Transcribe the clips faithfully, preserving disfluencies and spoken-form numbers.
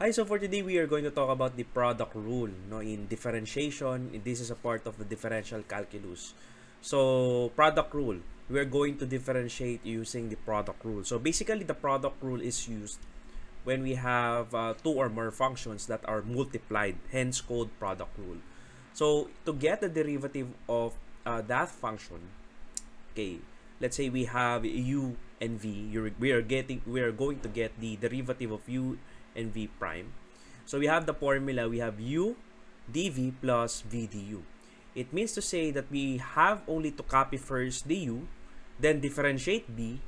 Hi, so for today we are going to talk about the product rule, no, in differentiation. This is a part of the differential calculus. So product rule, we are going to differentiate using the product rule. So basically the product rule is used when we have uh, two or more functions that are multiplied, hence called product rule. So to get the derivative of uh, that function, okay, let's say we have u and v. You're, we are getting, we are going to get the derivative of u and v prime. So we have the formula. We have u dv plus v du. It means to say that we have only to copy first the u, then differentiate v,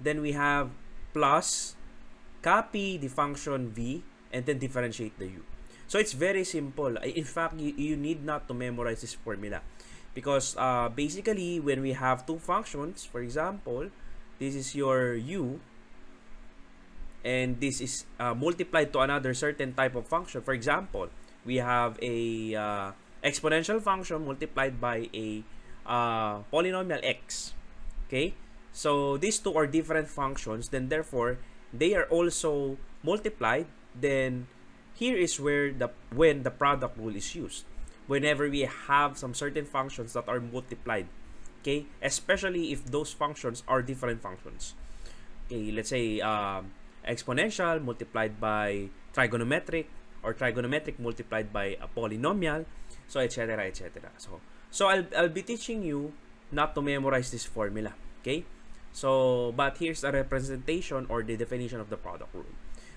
then we have plus copy the function v, and then differentiate the u. So it's very simple. In fact, you, you need not to memorize this formula, because uh, basically when we have two functions, for example, this is your u, and this is uh, multiplied to another certain type of function. For example, we have a uh, exponential function multiplied by a uh, polynomial x. Okay, so these two are different functions, then therefore they are also multiplied. Then here is where the when the product rule is used, whenever we have some certain functions that are multiplied, okay, especially if those functions are different functions. Okay, let's say um, exponential multiplied by trigonometric, or trigonometric multiplied by a polynomial, so etc, etc. So so I'll, I'll be teaching you not to memorize this formula, okay? So, but here's a representation or the definition of the product rule.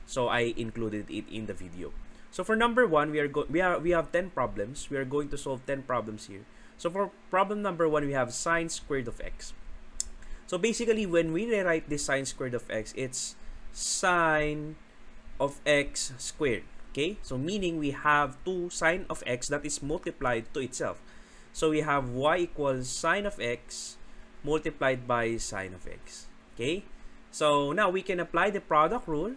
So I included it in the video. So for number one, we are go we are we have ten problems. We are going to solve ten problems here. So for problem number one, we have sine squared of x. So basically, when we rewrite this sine squared of x, it's sine of x squared. Okay, so meaning we have two sine of x that is multiplied to itself. So we have y equals sine of x multiplied by sine of x. Okay, so now we can apply the product rule.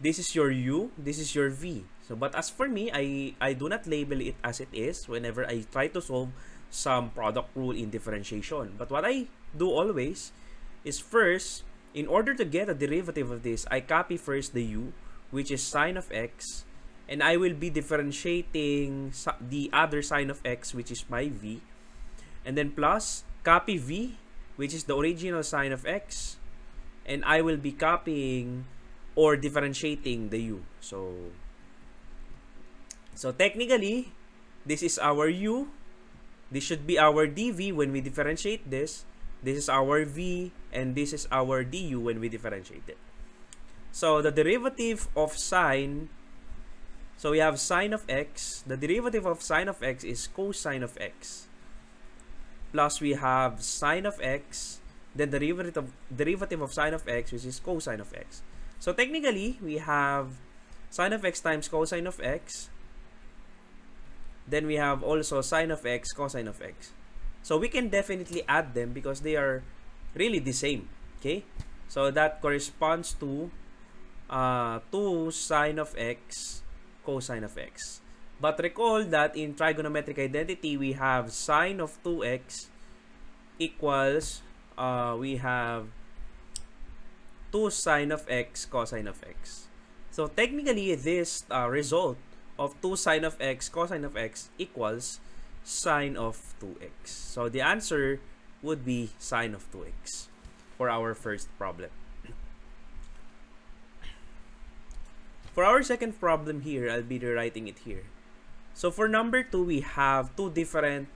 This is your u, this is your v. So but as for me, I, I do not label it as it is whenever I try to solve some product rule in differentiation. But what I do always is first, in order to get a derivative of this, I copy first the u, which is sine of x, and I will be differentiating the other sine of x, which is my v, and then plus copy v, which is the original sine of x, and I will be copying or differentiating the u. So, so technically, this is our u. This should be our dv when we differentiate this. This is our v, and this is our du when we differentiate it. So the derivative of sine, so we have sine of x. The derivative of sine of x is cosine of x. Plus we have sine of x, then the derivative of, derivative of sine of x, which is cosine of x. So technically, we have sine of x times cosine of x. Then we have also sine of x, cosine of x. So we can definitely add them because they are really the same. Okay? So that corresponds to uh, two sine of x, cosine of x. But recall that in trigonometric identity, we have sine of two x equals, uh, we have two sine of x cosine of x. So technically, this uh, result of two sine of x cosine of x equals sine of two x. So the answer would be sine of two x for our first problem. For our second problem here, I'll be rewriting it here. So for number two, we have two different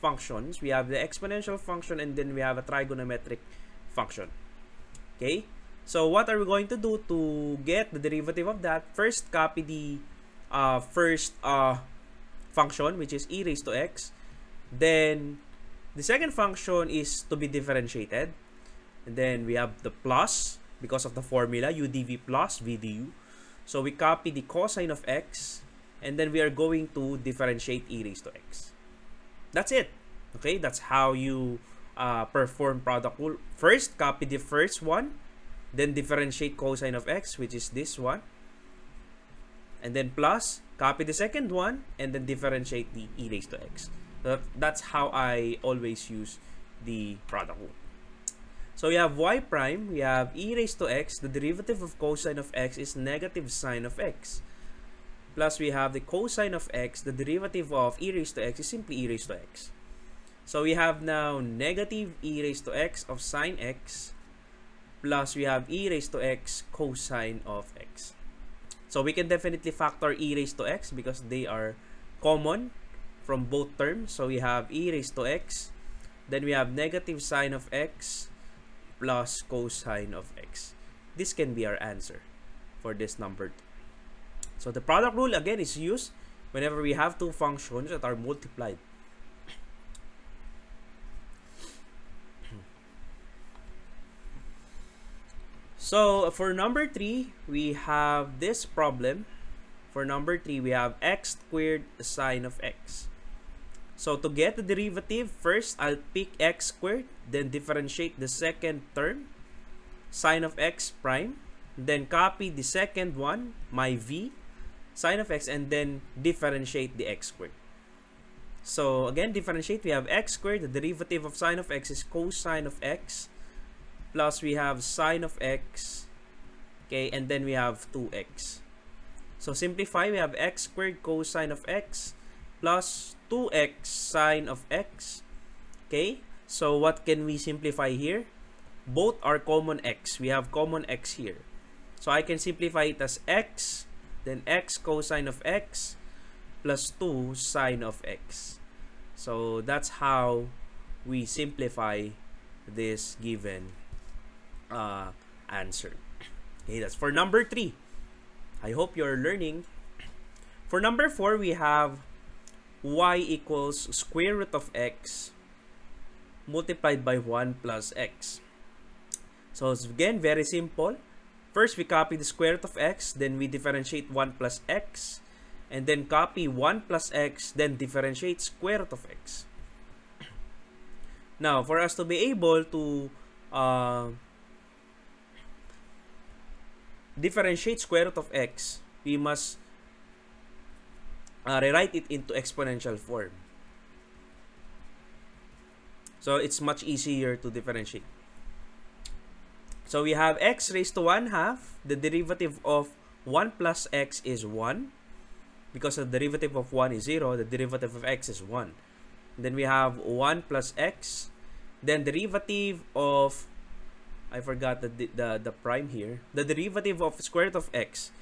functions. We have the exponential function, and then we have a trigonometric function. Okay? So what are we going to do to get the derivative of that? First, copy the uh, first uh, function, which is e raised to x. Then the second function is to be differentiated. And then we have the plus because of the formula u dv plus v du. So we copy the cosine of x. And then we are going to differentiate e raised to x. That's it. Okay, that's how you uh, perform product rule. First, copy the first one. Then differentiate cosine of x, which is this one, and then plus copy the second one, and then differentiate the e raised to x. That's how I always use the product rule. So we have y prime, we have e raised to x, the derivative of cosine of x is negative sine of x. Plus we have the cosine of x, the derivative of e raised to x is simply e raised to x. So we have now negative e raised to x of sine x, plus we have e raised to x cosine of x. So we can definitely factor e raised to x because they are common from both terms. So we have e raised to x, then we have negative sine of x plus cosine of x. This can be our answer for this number two. So the product rule again is used whenever we have two functions that are multiplied. So for number three, we have this problem. For number three, we have x squared sine of x. So to get the derivative, first I'll pick x squared, then differentiate the second term, sine of x prime, then copy the second one, my v, sine of x, and then differentiate the x squared. So again, differentiate, we have x squared, the derivative of sine of x is cosine of x, plus we have sine of x, okay, and then we have two x. So simplify, we have x squared cosine of x plus two x sine of x, okay. So what can we simplify here? Both are common x, we have common x here. So I can simplify it as x, then x cosine of x plus two sine of x. So that's how we simplify this given uh, answer. Okay, that's for number three. I hope you're learning. For number four, we have y equals square root of x multiplied by one plus x. So it's again very simple. First, we copy the square root of x, then we differentiate one plus x, and then copy one plus x, then differentiate square root of x. Now, for us to be able to uh, differentiate square root of x, we must uh, rewrite it into exponential form. So it's much easier to differentiate. So we have x raised to one half, the derivative of one plus x is one, because the derivative of one is zero, the derivative of x is one. Then we have one plus x, then derivative of, I forgot the, the, the prime here, the derivative of square root of x.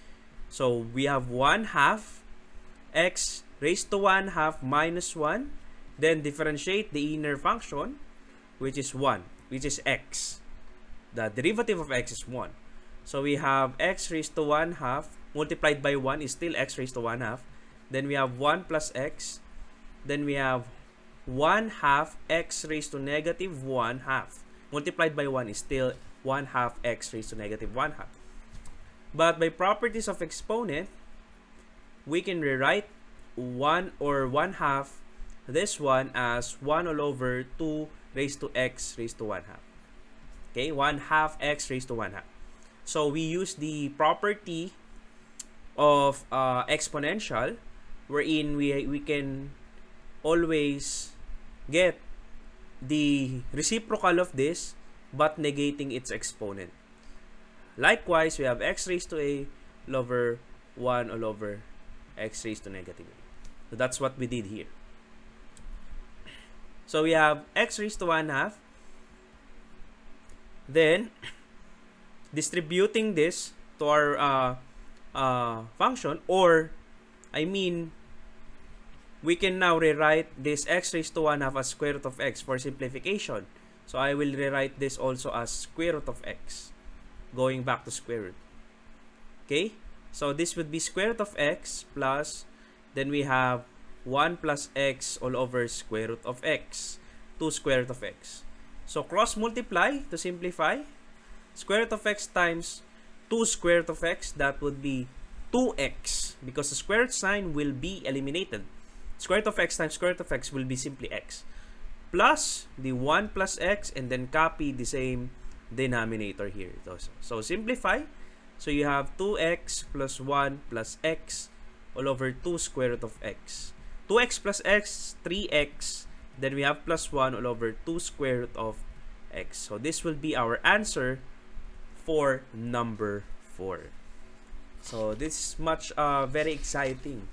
So we have one half, x raised to one half minus one, then differentiate the inner function, which is one, which is x. The derivative of x is one. So we have x raised to one half multiplied by one is still x raised to one half. Then we have one plus x. Then we have one half x raised to negative one half. Multiplied by one is still one half x raised to negative one half. But by properties of exponent, we can rewrite one or one half, this one, as one all over two raised to x raised to one half. Okay, one half x raised to one half. So we use the property of uh, exponential, wherein we, we can always get the reciprocal of this, but negating its exponent. Likewise, we have x raised to a all over one all over x raised to negative a. So that's what we did here. So we have x raised to one half. Then, distributing this to our uh, uh, function, or, I mean, we can now rewrite this x raised to one half as square root of x for simplification. So I will rewrite this also as square root of x, going back to square root. Okay? So this would be square root of x plus, then we have one plus x all over square root of x, two square root of x. So cross-multiply to simplify. Square root of x times two square root of x, that would be two x, because the square root sign will be eliminated. Square root of x times square root of x will be simply x. Plus the one plus x, and then copy the same denominator here. So simplify. So you have two x plus one plus x all over two square root of x. two x plus x, three x. Then we have plus one all over two square root of x. So this will be our answer for number four. So this is much uh, very exciting.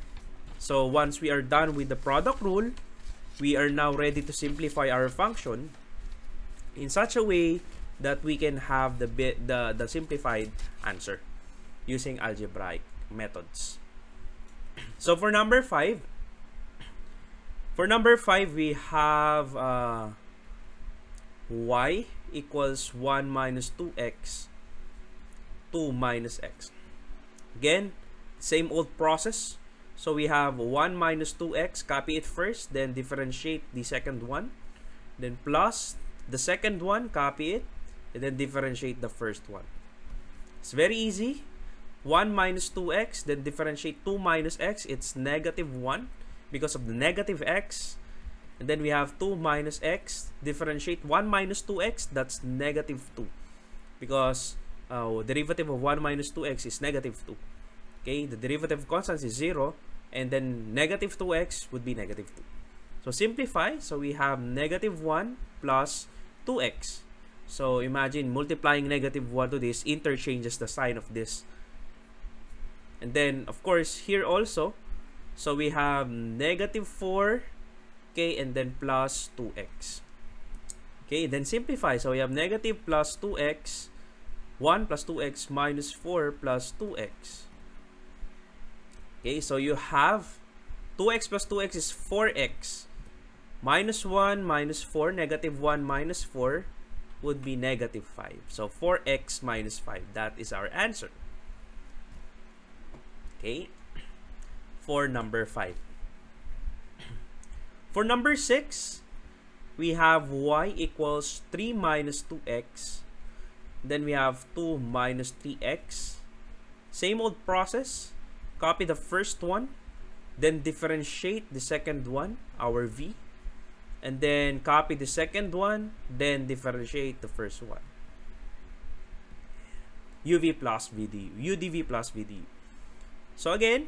So once we are done with the product rule, we are now ready to simplify our function in such a way that we can have the bit the, the simplified answer using algebraic methods. So for number five, for number five we have uh, y equals one minus two x, two minus x. Again, same old process. So we have one minus two x, copy it first, then differentiate the second one, then plus the second one, copy it, and then differentiate the first one. It's very easy. one minus two x, then differentiate two minus x, it's negative one because of the negative x. And then we have two minus x, differentiate one minus two x, that's negative two. Because uh, derivative of one minus two x is negative two. Okay, the derivative of constants is zero, and then negative two x would be negative two. So simplify, so we have negative one plus two x. So imagine multiplying negative one to this interchanges the sign of this. And then, of course, here also, so we have negative four, okay, and then plus two x. Okay, then simplify. So we have negative plus two x, one plus two x minus four plus two x. Okay, so you have two x plus two x is four x. Minus one minus four, negative one minus four would be negative five. So four x minus five, that is our answer. Okay, for number five. For number six, we have y equals three minus two x. Then we have two minus three x. Same old process. Copy the first one. Then differentiate the second one, our v. And then copy the second one. Then differentiate the first one. uv plus vdu. udv plus vdu. So again,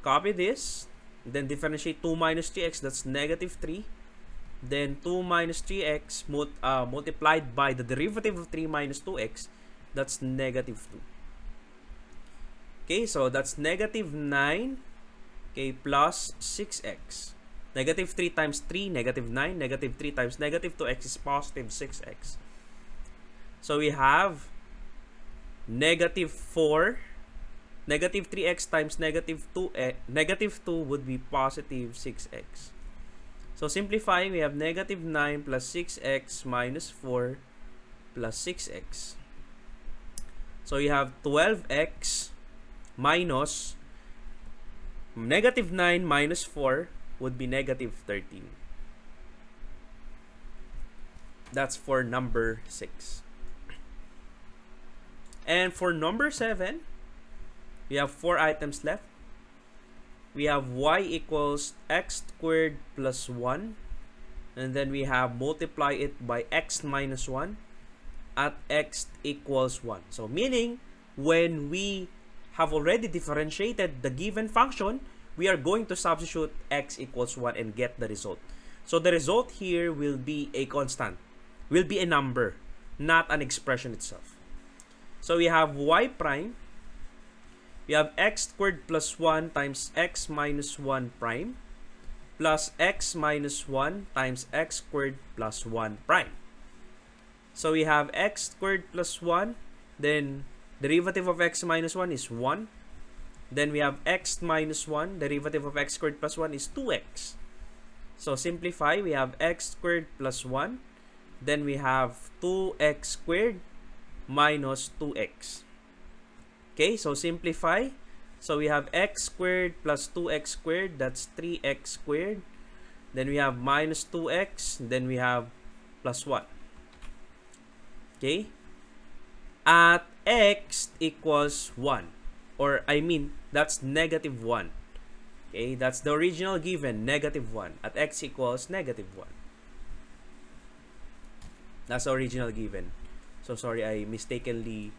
copy this, then differentiate two minus three x, that's negative three. Then two minus three x mul uh, multiplied by the derivative of three minus two x, that's negative two. Okay, so that's negative nine, okay, plus six x. Negative three times three, negative nine, negative three times negative two x is positive six x. So we have negative four. Negative three x times negative two, eh, negative two would be positive six x. So simplifying, we have negative nine plus six x minus four plus six x. So you have twelve x minus negative nine minus four would be negative thirteen. That's for number six. And for number seven, we have four items left. We have y equals x squared plus one. And then we have multiply it by x minus one at x equals one. So meaning, when we have already differentiated the given function, we are going to substitute x equals one and get the result. So the result here will be a constant, will be a number, not an expression itself. So we have y prime. We have x squared plus one times x minus one prime plus x minus one times x squared plus one prime. So we have x squared plus one, then derivative of x minus one is one. Then we have x minus one, derivative of x squared plus one is two x. So simplify, we have x squared plus one, then we have two x squared minus two x. Okay, so simplify. So we have x squared plus two x squared, that's three x squared. Then we have minus two x, then we have plus one. Okay? At x equals one. Or I mean, that's negative one. Okay, that's the original given, negative one. At x equals negative one. That's the original given. So sorry, I mistakenly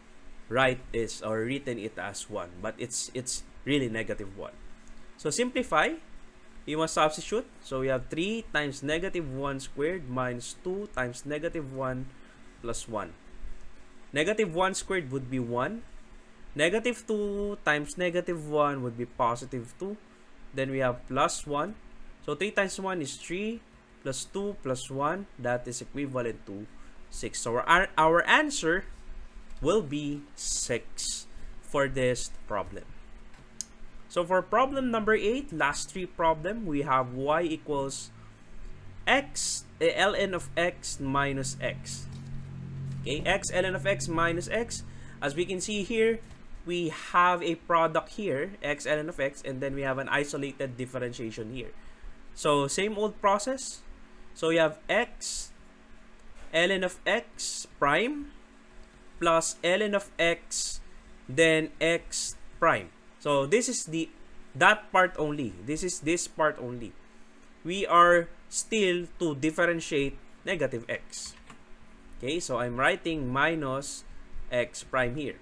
write this or written it as one, but it's it's really negative one. So simplify, you must substitute. So we have three times negative one squared minus two times negative one plus one. Negative one squared would be one. Negative two times negative one would be positive two. Then we have plus one. So three times one is three plus two plus one. That is equivalent to six. So our, our answer will be six for this problem. So for problem number eight, last three problem, we have y equals x, ln of x minus x. Okay, x ln of x minus x. As we can see here, we have a product here, x ln of x, and then we have an isolated differentiation here. So same old process. So we have x ln of x prime plus ln of x, then x prime. So this is the that part only. This is this part only. We are still to differentiate negative x. Okay, so I'm writing minus x prime here.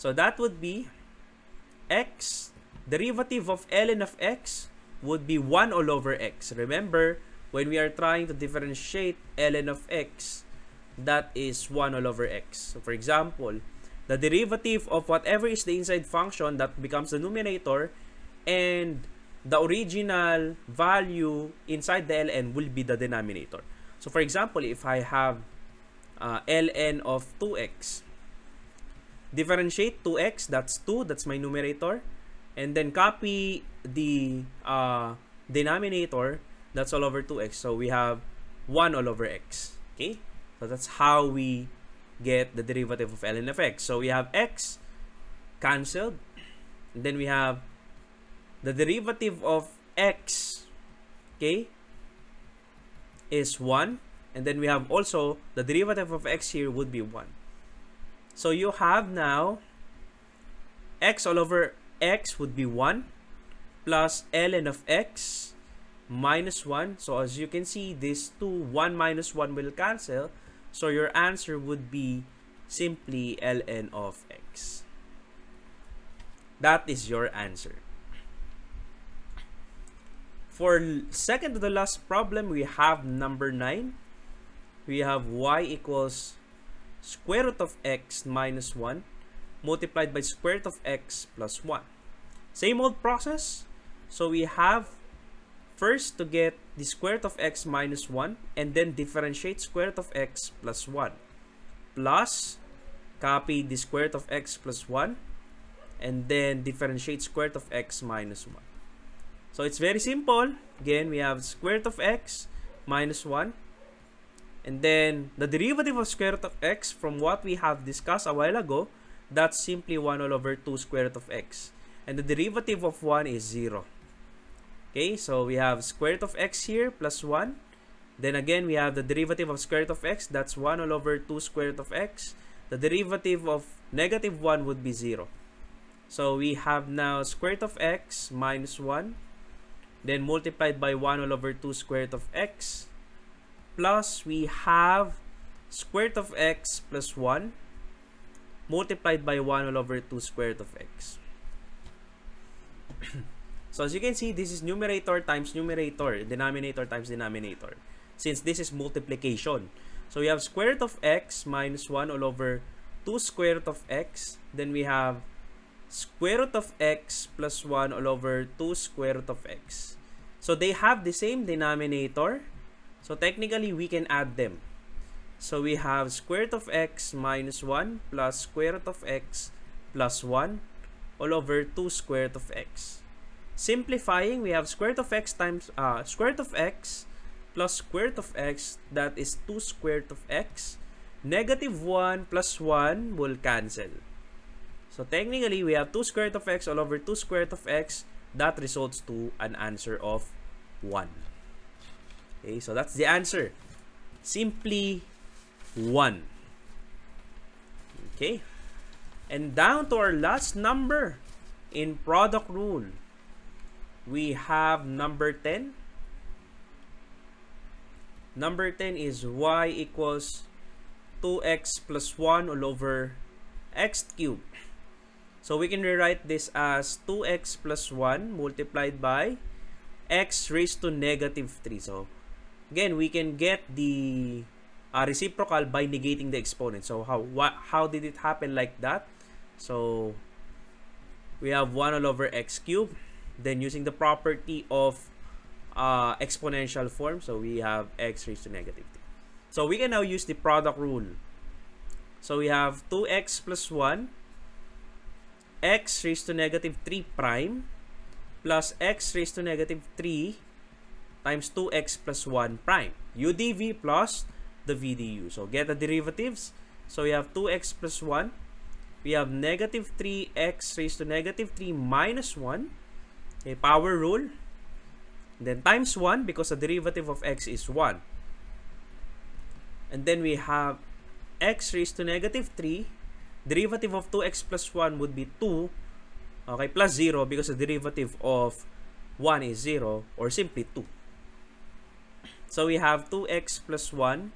So that would be x, derivative of ln of x would be one all over x. Remember, when we are trying to differentiate ln of x, that is one all over x. So for example, the derivative of whatever is the inside function, that becomes the numerator, and the original value inside the ln will be the denominator. So for example, if I have uh, ln of two x, differentiate two x, that's two, that's my numerator, and then copy the uh, denominator, that's all over two x. So we have one all over x. Okay, so that's how we get the derivative of ln of x. So we have x cancelled, and then we have the derivative of x, okay, is one, and then we have also the derivative of x here would be one. So you have now x all over x would be one plus ln of x minus one. So as you can see, this two, one minus one will cancel. So your answer would be simply ln of x. That is your answer. For second to the last problem, we have number nine. We have y equals square root of x minus one multiplied by square root of x plus one. Same old process. So we have first to get the square root of x minus one, and then differentiate square root of x plus one, plus copy the square root of x plus one, and then differentiate square root of x minus one. So it's very simple. Again, we have square root of x minus one, and then the derivative of square root of x from what we have discussed a while ago, that's simply one all over two square root of x, and the derivative of one is zero. Okay, so we have square root of x here plus one. Then again, we have the derivative of square root of x. That's one all over two square root of x. The derivative of negative one would be zero. So we have now square root of x minus one. Then multiplied by one all over two square root of x. Plus we have square root of x plus one. Multiplied by one all over two square root of x. So as you can see, this is numerator times numerator, denominator times denominator, since this is multiplication. So we have square root of x minus one all over two square root of x. Then we have square root of x plus one all over two square root of x. So they have the same denominator. So technically, we can add them. So we have square root of x minus one plus square root of x plus one all over two square root of x. Simplifying, we have square root of x times uh, square root of x plus square root of x, that is two square root of x. Negative one plus one will cancel. So technically, we have two square root of x all over two square root of x. That results to an answer of one. Okay, so that's the answer. Simply one. Okay. And down to our last number in product rule. We have number ten. Number ten is y equals two x plus one all over x cubed. So we can rewrite this as two x plus one multiplied by x raised to negative three. So again, we can get the uh, reciprocal by negating the exponent. So how what how did it happen like that? So we have one all over x cubed. Then using the property of uh, exponential form, so we have x raised to negative three. So we can now use the product rule. So we have two x plus one, x raised to negative three prime, plus x raised to negative three times two x plus one prime, u dv plus the v du. So get the derivatives. So we have two x plus one, we have negative three x raised to negative three minus one, okay, power rule, then times one because the derivative of x is one. And then we have x raised to negative three, derivative of two x plus one would be two, okay, plus zero because the derivative of one is zero, or simply two. So we have two x plus one,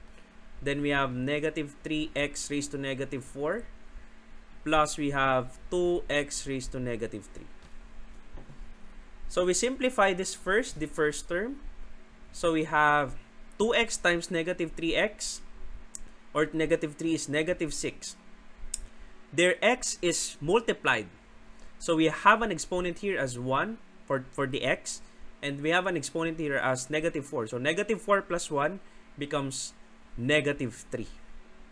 then we have negative three x raised to negative four, plus we have two x raised to negative three. So we simplify this first, the first term. So we have two x times negative three x, or negative three is negative six. Their x is multiplied. So we have an exponent here as one for, for the x, and we have an exponent here as negative four. So negative four plus one becomes negative three.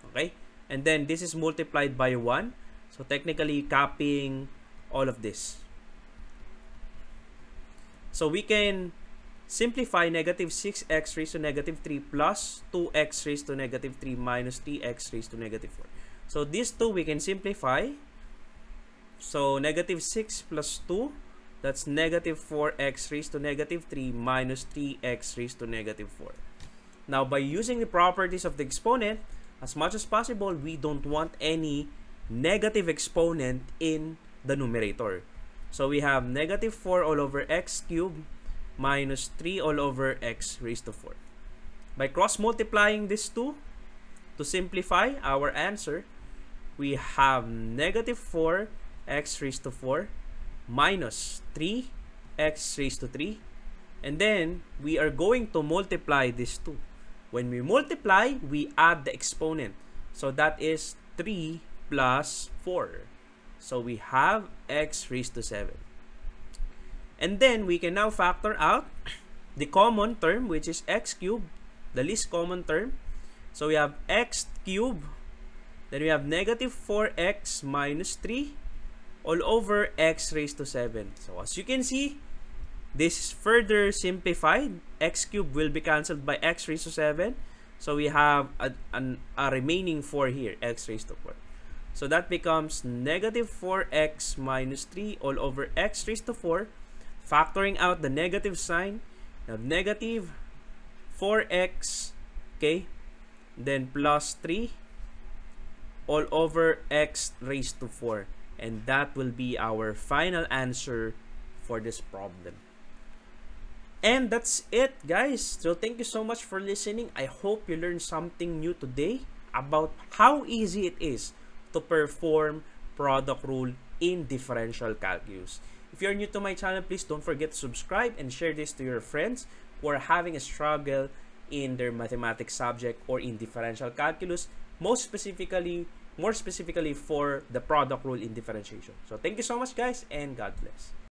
Okay? And then this is multiplied by one. So technically copying all of this. So we can simplify negative six x raised to negative three plus two x raised to negative three minus three x raised to negative four. So these two we can simplify. So negative six plus two, that's negative four x raised to negative three minus three x raised to negative four. Now by using the properties of the exponent, as much as possible, we don't want any negative exponent in the numerator. So we have negative four all over x cubed minus three all over x raised to four. By cross multiplying these two, to simplify our answer, we have negative four x raised to four minus three x raised to three, and then we are going to multiply these two. When we multiply, we add the exponent. So that is three plus four. So we have x raised to seven. And then we can now factor out the common term, which is x cubed, the least common term. So we have x cubed, then we have negative four x minus three all over x raised to seven. So as you can see, this is further simplified. X cubed will be cancelled by x raised to seven. So we have a, an, a remaining four here, x raised to four. So that becomes negative four x minus three all over x raised to four. Factoring out the negative sign, now negative four x, okay, then plus three all over x raised to four. And that will be our final answer for this problem. And that's it, guys. So thank you so much for listening. I hope you learned something new today about how easy it is to perform product rule in differential calculus. If you're new to my channel, please don't forget to subscribe and share this to your friends who are having a struggle in their mathematics subject or in differential calculus, most specifically, more specifically for the product rule in differentiation. So thank you so much, guys, and God bless.